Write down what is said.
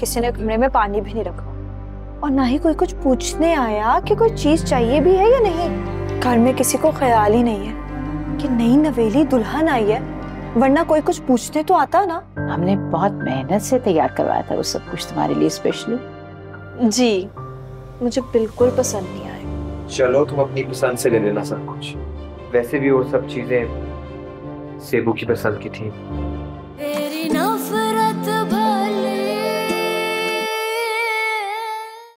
किसी ने कमरे में पानी भी नहीं रखा और ना ही कोई कुछ पूछने आया कि कोई चीज चाहिए भी है या नहीं। घर में किसी को ख्याल ही नहीं है कि नई नवेली दुल्हन आई है, वरना कोई कुछ पूछने तो आता ना। हमने बहुत मेहनत से तैयार करवाया था वो सब कुछ तुम्हारे लिए स्पेशली। जी मुझे बिल्कुल पसंद नहीं आया। चलो तुम अपनी पसंद से ले लेना सब कुछ, वैसे भी वो सब चीजें सेबू की पसंद की थी।